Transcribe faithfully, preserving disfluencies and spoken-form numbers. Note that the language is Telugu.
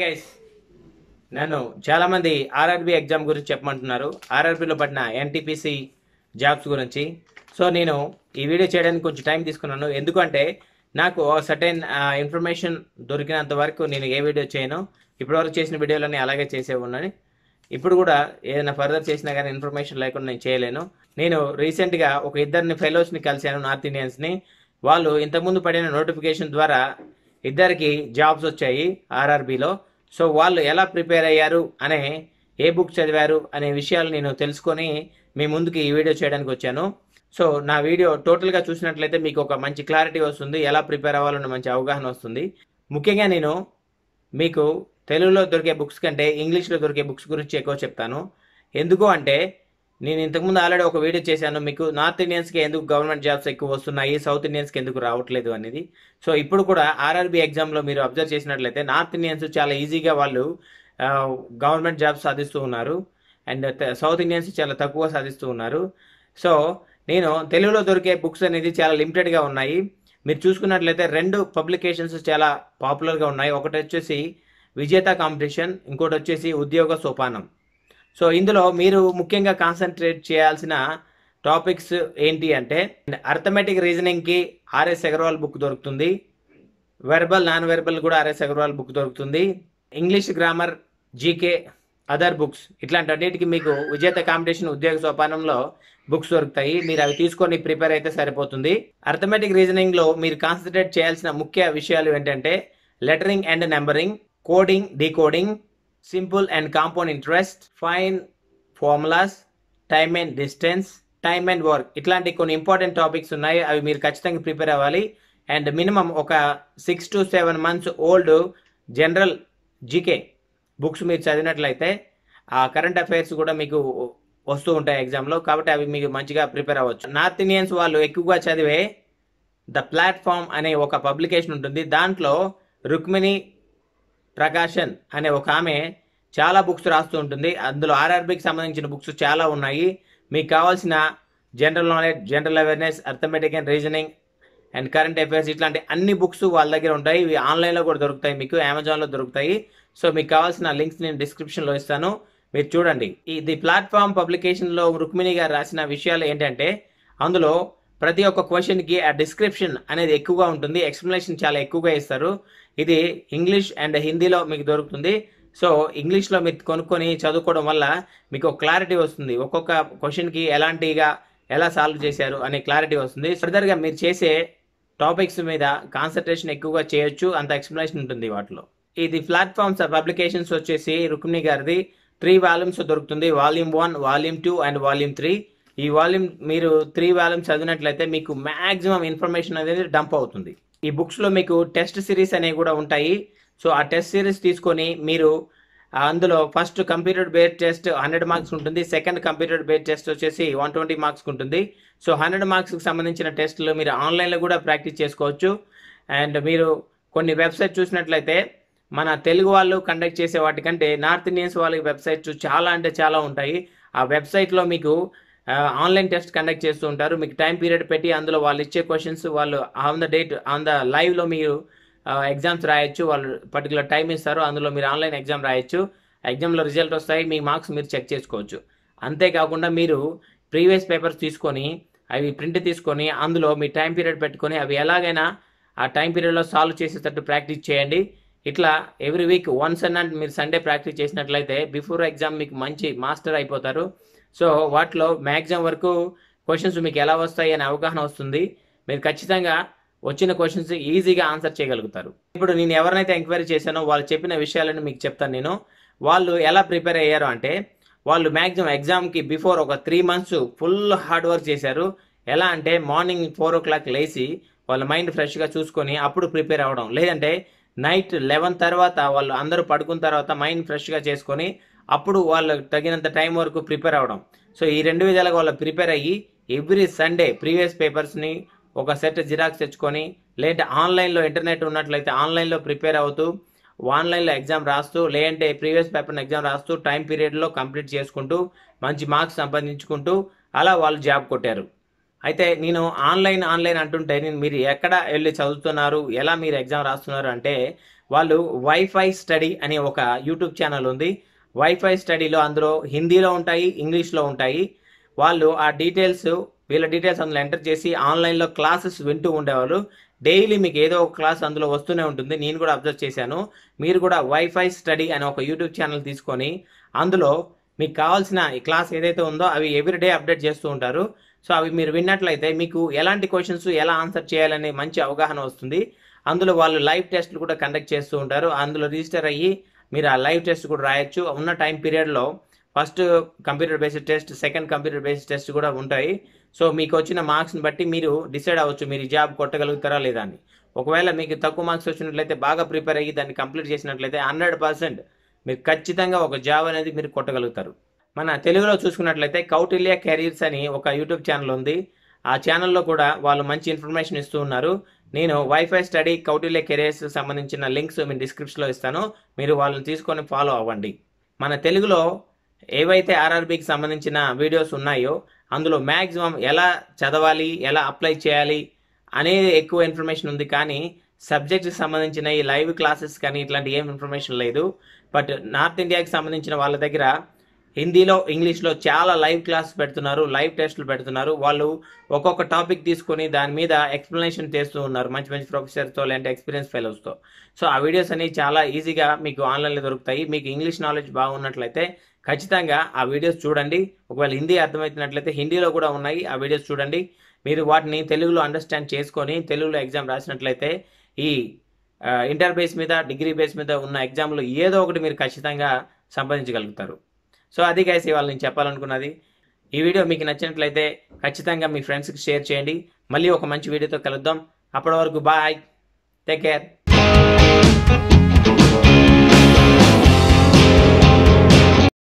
హాయ్ గైస్, నన్ను చాలామంది ఆర్ఆర్బి ఎగ్జామ్ గురించి చెప్పమంటున్నారు. ఆర్ఆర్బిలో పడిన ఎన్టీపీసీ జాబ్స్ గురించి. సో నేను ఈ వీడియో చేయడానికి కొంచెం టైం తీసుకున్నాను, ఎందుకంటే నాకు సర్టెన్ ఇన్ఫర్మేషన్ దొరికినంత వరకు నేను ఏ వీడియో చేయను. ఇప్పటివరకు చేసిన వీడియోలన్నీ అలాగే చేసే ఉన్నాను. ఇప్పుడు కూడా ఏదైనా ఫర్దర్ చేసినా కానీ ఇన్ఫర్మేషన్ లేకుండా నేను చేయలేను. నేను రీసెంట్గా ఒక ఇద్దరిని ఫెలోస్ని కలిశాను, నార్త్ ఇండియన్స్ని. వాళ్ళు ఇంతకుముందు పడిన నోటిఫికేషన్ ద్వారా ఇద్దరికి జాబ్స్ వచ్చాయి ఆర్ఆర్బిలో. సో వాళ్ళు ఎలా ప్రిపేర్ అయ్యారు అనే, ఏ బుక్ చదివారు అనే విషయాలు నేను తెలుసుకొని మీ ముందుకి ఈ వీడియో చేయడానికి వచ్చాను. సో నా వీడియో టోటల్గా చూసినట్లయితే మీకు ఒక మంచి క్లారిటీ వస్తుంది, ఎలా ప్రిపేర్ అవ్వాలన్న మంచి అవగాహన వస్తుంది. ముఖ్యంగా నేను మీకు తెలుగులో దొరికే బుక్స్ కంటే ఇంగ్లీష్లో దొరికే బుక్స్ గురించి ఎక్కువ చెప్తాను. ఎందుకు అంటే నేను ఇంతకుముందు ఆల్రెడీ ఒక వీడియో చేశాను మీకు, నార్త్ ఇండియన్స్కి ఎందుకు గవర్నమెంట్ జాబ్స్ ఎక్కువ వస్తున్నాయి, సౌత్ ఇండియన్స్కి ఎందుకు రావట్లేదు అనేది. సో ఇప్పుడు కూడా ఆర్ఆర్బీ ఎగ్జామ్లో మీరు అబ్జర్వ్ చేసినట్లయితే నార్త్ ఇండియన్స్ చాలా ఈజీగా వాళ్ళు గవర్నమెంట్ జాబ్స్ సాధిస్తూ ఉన్నారు, అండ్ సౌత్ ఇండియన్స్ చాలా తక్కువ సాధిస్తూ ఉన్నారు. సో నేను తెలుగులో దొరికే బుక్స్ అనేది చాలా లిమిటెడ్గా ఉన్నాయి. మీరు చూసుకున్నట్లయితే రెండు పబ్లికేషన్స్ చాలా పాపులర్గా ఉన్నాయి. ఒకటి వచ్చేసి విజేత కాంపిటీషన్, ఇంకోటి వచ్చేసి ఉద్యోగ సోపానం. సో ఇందులో మీరు ముఖ్యంగా కాన్సన్ట్రేట్ చేయాల్సిన టాపిక్స్ ఏంటి అంటే, అర్థమెటిక్ రీజనింగ్కి ఆర్ఎస్ అగర్వాల్ బుక్ దొరుకుతుంది, వెర్బల్ నాన్ వెర్బల్ కూడా ఆర్ఎస్ అగర్వాల్ బుక్ దొరుకుతుంది, English grammar, GK, other books, ఇట్లాంటి అన్నిటికీ మీకు విజేత కాంపిటీషన్, ఉద్యోగ సోపానంలో బుక్స్ దొరుకుతాయి. మీరు అవి తీసుకొని ప్రిపేర్ అయితే సరిపోతుంది. అర్థమెటిక్ రీజనింగ్లో మీరు కాన్సన్ట్రేట్ చేయాల్సిన ముఖ్య విషయాలు ఏంటంటే lettering and numbering, coding, decoding, simple and compound interest, fine formulas, time and distance, time and work, ఇట్లాంటి కొన్ని ఇంపార్టెంట్ టాపిక్స్ ఉన్నాయి. అవి మీరు ఖచ్చితంగా ప్రిపేర్ అవ్వాలి. అండ్ మినిమం ఒక six to seven months old general GK books మీరు చదివినట్లయితే ఆ కరెంట్ అఫైర్స్ కూడా మీకు వస్తూ ఉంటాయి ఎగ్జామ్లో, కాబట్టి అవి మీకు మంచిగా ప్రిపేర్ అవ్వచ్చు. నార్త్ ఇండియన్స్ వాళ్ళు ఎక్కువగా చదివే ద ప్లాట్ఫామ్ అనే ఒక పబ్లికేషన్ ఉంటుంది. దాంట్లో రుక్మిణి ప్రకాశన్ అనే ఒక ఆమె చాలా బుక్స్ రాస్తూ ఉంటుంది. అందులో ఆర్ఆర్బికి సంబంధించిన బుక్స్ చాలా ఉన్నాయి. మీకు కావాల్సిన general knowledge, general awareness, arithmetic and reasoning and current affairs, ఇట్లాంటి అన్ని బుక్స్ వాళ్ళ దగ్గర ఉంటాయి. ఇవి ఆన్లైన్లో కూడా దొరుకుతాయి, మీకు అమెజాన్లో దొరుకుతాయి. సో మీకు కావాల్సిన లింక్స్ నేను డిస్క్రిప్షన్లో ఇస్తాను, మీరు చూడండి. ఈ ది ప్లాట్ఫామ్ పబ్లికేషన్లో రుక్మిణి గారు రాసిన విషయాలు ఏంటంటే, అందులో ప్రతి ఒక్క క్వశ్చన్కి ఆ డిస్క్రిప్షన్ అనేది ఎక్కువగా ఉంటుంది, ఎక్స్ప్లెనేషన్ చాలా ఎక్కువగా ఇస్తారు. ఇది ఇంగ్లీష్ అండ్ హిందీలో మీకు దొరుకుతుంది. సో ఇంగ్లీష్లో మీరు కొనుక్కొని చదువుకోవడం వల్ల మీకు ఒక క్లారిటీ వస్తుంది, ఒక్కొక్క క్వశ్చన్కి ఎలాంటిగా ఎలా సాల్వ్ చేశారు అనే క్లారిటీ వస్తుంది. ఫర్దర్గా మీరు చేసే టాపిక్స్ మీద కాన్సన్ట్రేషన్ ఎక్కువగా చేయొచ్చు, అంత ఎక్స్ప్లెనేషన్ ఉంటుంది వాటిలో. ఇది ప్లాట్ఫామ్స్ పబ్లికేషన్స్ వచ్చేసి రుక్మిణి గారిది త్రీ వాల్యూమ్స్ దొరుకుతుంది, volume one, volume two and volume three. ఈ వాల్యూమ్ మీరు త్రీ వాల్యూమ్స్ చదివినట్లయితే మీకు మ్యాక్సిమం ఇన్ఫర్మేషన్ అనేది డంప్ అవుతుంది. ఈ బుక్స్లో మీకు టెస్ట్ సిరీస్ అనేవి కూడా ఉంటాయి. సో ఆ టెస్ట్ సిరీస్ తీసుకొని మీరు అందులో first computer based test hundred marks ఉంటుంది, సెకండ్ కంప్యూటర్ బేస్డ్ టెస్ట్ వచ్చేసి వన్ ట్వంటీ మార్క్స్కి ఉంటుంది. సో హండ్రెడ్ మార్క్స్కి సంబంధించిన టెస్టులు మీరు ఆన్లైన్లో కూడా ప్రాక్టీస్ చేసుకోవచ్చు. అండ్ మీరు కొన్ని వెబ్సైట్ చూసినట్లయితే మన తెలుగు వాళ్ళు కండక్ట్ చేసే వాటికంటే నార్త్ ఇండియన్స్ వాళ్ళకి వెబ్సైట్స్ చాలా అంటే చాలా ఉంటాయి. ఆ వెబ్సైట్లో మీకు ఆన్లైన్ టెస్ట్ కండక్ట్ చేస్తూ ఉంటారు, మీకు టైం పీరియడ్ పెట్టి అందులో వాళ్ళు ఇచ్చే క్వశ్చన్స్ వాళ్ళు on the date on the లైవ్లో మీరు ఎగ్జామ్స్ రాయొచ్చు. వాళ్ళు పర్టికులర్ టైం ఇస్తారు, అందులో మీరు ఆన్లైన్ ఎగ్జామ్ రాయొచ్చు. ఎగ్జామ్లో రిజల్ట్ వస్తాయి, మీ మార్క్స్ మీరు చెక్ చేసుకోవచ్చు. అంతేకాకుండా మీరు ప్రీవియస్ పేపర్స్ తీసుకొని అవి ప్రింట్ తీసుకొని అందులో మీ టైం పీరియడ్ పెట్టుకొని అవి ఎలాగైనా ఆ టైం పీరియడ్లో సాల్వ్ చేసేటట్టు ప్రాక్టీస్ చేయండి. ఇట్లా ఎవ్రీ వీక్ వన్స్ అండ్ మీరు సండే ప్రాక్టీస్ చేసినట్లయితే బిఫోర్ ఎగ్జామ్ మీకు మంచి మాస్టర్ అయిపోతారు. సో వాటిలో మ్యాక్సిమం వరకు క్వశ్చన్స్ మీకు ఎలా వస్తాయి అనే అవగాహన వస్తుంది. మీరు ఖచ్చితంగా వచ్చిన క్వశ్చన్స్ ఈజీగా ఆన్సర్ చేయగలుగుతారు. ఇప్పుడు నేను ఎవరినైతే ఎంక్వైరీ చేశానో వాళ్ళు చెప్పిన విషయాలను మీకు చెప్తాను నేను. వాళ్ళు ఎలా ప్రిపేర్ అయ్యారు అంటే, వాళ్ళు మ్యాక్సిమం ఎగ్జామ్కి బిఫోర్ ఒక three months full hard work చేశారు. ఎలా అంటే మార్నింగ్ ఫోర్ ఓ క్లాక్ లేచి వాళ్ళ మైండ్ ఫ్రెష్గా చూసుకొని అప్పుడు ప్రిపేర్ అవ్వడం, లేదంటే నైట్ లెవెన్ తర్వాత వాళ్ళు అందరూ పడుకున్న తర్వాత మైండ్ ఫ్రెష్గా చేసుకొని అప్పుడు వాళ్ళకి తగినంత టైం వరకు ప్రిపేర్ అవ్వడం. సో ఈ రెండు విధాలుగా వాళ్ళు ప్రిపేర్ అయ్యి ఎవ్రీ సండే ప్రీవియస్ పేపర్స్ని ఒక సెట్ జిరాక్స్ తెచ్చుకొని, లేదంటే ఆన్లైన్లో ఇంటర్నెట్ ఉన్నట్లయితే ఆన్లైన్లో ప్రిపేర్ అవుతూ, ఆన్లైన్లో ఎగ్జామ్ రాస్తూ, లేదంటే ప్రీవియస్ పేపర్ని ఎగ్జామ్ రాస్తూ టైం పీరియడ్లో కంప్లీట్ చేసుకుంటూ మంచి మార్క్స్ సంపాదించుకుంటూ అలా వాళ్ళు జాబ్ కొట్టారు. అయితే నేను ఆన్లైన్ ఆన్లైన్ అంటుంటే నేను మీరు ఎక్కడ వెళ్ళి చదువుతున్నారు, ఎలా మీరు ఎగ్జామ్ రాస్తున్నారు అంటే వాళ్ళు వైఫై స్టడీ అనే ఒక యూట్యూబ్ ఛానల్ ఉంది. వైఫై స్టడీలో అందులో హిందీలో ఉంటాయి, ఇంగ్లీష్లో ఉంటాయి. వాళ్ళు ఆ డీటెయిల్స్ వీళ్ళ డీటెయిల్స్ అందులో ఎంటర్ చేసి ఆన్లైన్లో క్లాసెస్ వింటూ ఉండేవాళ్ళు. డైలీ మీకు ఏదో ఒక క్లాస్ అందులో వస్తూనే ఉంటుంది. నేను కూడా అబ్జర్వ్ చేశాను. మీరు కూడా వైఫై స్టడీ అనే ఒక యూట్యూబ్ ఛానల్ తీసుకొని అందులో మీకు కావాల్సిన ఈ క్లాస్ ఏదైతే ఉందో అవి ఎవ్రీడే అప్డేట్ చేస్తూ ఉంటారు. సో అవి మీరు విన్నట్లయితే మీకు ఎలాంటి క్వశ్చన్స్ ఎలా ఆన్సర్ చేయాలనే మంచి అవగాహన వస్తుంది. అందులో వాళ్ళు లైవ్ టెస్ట్లు కూడా కండక్ట్ చేస్తూ ఉంటారు. అందులో రిజిస్టర్ అయ్యి మీరు ఆ లైవ్ టెస్ట్ కూడా రాయొచ్చు. ఉన్న టైం పీరియడ్లో first computer based test, second computer based test కూడా ఉంటాయి. సో మీకు వచ్చిన మార్క్స్ని బట్టి మీరు డిసైడ్ అవ్వచ్చు మీరు ఈ జాబ్ కొట్టగలుగుతారా లేదా అని. ఒకవేళ మీకు తక్కువ మార్క్స్ వచ్చినట్లయితే, బాగా ప్రిపేర్ అయ్యి దాన్ని కంప్లీట్ చేసినట్లయితే హండ్రెడ్ పర్సెంట్ మీరు ఖచ్చితంగా ఒక జాబ్ అనేది మీరు కొట్టగలుగుతారు. మన తెలుగులో చూసుకున్నట్లయితే కౌటిల్య కెరీర్స్ అని ఒక యూట్యూబ్ ఛానల్ ఉంది. ఆ ఛానల్లో కూడా వాళ్ళు మంచి ఇన్ఫర్మేషన్ ఇస్తూ ఉన్నారు. నేను వైఫై స్టడీ, కౌటిల్య కెరీర్స్ సంబంధించిన లింక్స్ మీ డిస్క్రిప్షన్లో ఇస్తాను. మీరు వాళ్ళని తీసుకొని ఫాలో అవ్వండి. మన తెలుగులో ఏవైతే ఆర్ఆర్బీకి సంబంధించిన వీడియోస్ ఉన్నాయో అందులో మ్యాక్సిమం ఎలా చదవాలి, ఎలా అప్లై చేయాలి అనేది ఎక్కువ ఇన్ఫర్మేషన్ ఉంది. కానీ సబ్జెక్ట్కి సంబంధించిన ఈ లైవ్ క్లాసెస్ కానీ ఇట్లాంటి ఏం ఇన్ఫర్మేషన్ లేదు. బట్ నార్త్ ఇండియాకి సంబంధించిన వాళ్ళ దగ్గర హిందీలో, ఇంగ్లీష్లో చాలా లైవ్ క్లాస్ పెడుతున్నారు, లైవ్ టెస్టులు పెడుతున్నారు. వాళ్ళు ఒక్కొక్క టాపిక్ తీసుకొని దాని మీద ఎక్స్ప్లెనేషన్ చేస్తూ ఉన్నారు మంచి మంచి ప్రొఫెసర్తో, లేదంటే ఎక్స్పీరియన్స్ ఫెలోస్తో. సో ఆ వీడియోస్ అనేవి చాలా ఈజీగా మీకు ఆన్లైన్లో దొరుకుతాయి. మీకు ఇంగ్లీష్ నాలెడ్జ్ బాగున్నట్లయితే ఖచ్చితంగా ఆ వీడియోస్ చూడండి. ఒకవేళ హిందీ అర్థమవుతున్నట్లయితే హిందీలో కూడా ఉన్నాయి, ఆ వీడియోస్ చూడండి. మీరు వాటిని తెలుగులో అండర్స్టాండ్ చేసుకొని తెలుగులో ఎగ్జామ్ రాసినట్లయితే ఈ ఇంటర్ బేస్ మీద, డిగ్రీ బేస్ మీద ఉన్న ఎగ్జామ్లో ఏదో ఒకటి మీరు ఖచ్చితంగా సంపాదించగలుగుతారు. సో అది గైస్ ఇవాళ నేను చెప్పాలనుకున్నది. ఈ వీడియో మీకు నచ్చినట్లయితే ఖచ్చితంగా మీ ఫ్రెండ్స్కి షేర్ చేయండి. మళ్ళీ ఒక మంచి వీడియోతో కలుద్దాం. అప్పటి వరకు బాయ్, టేక్ కేర్.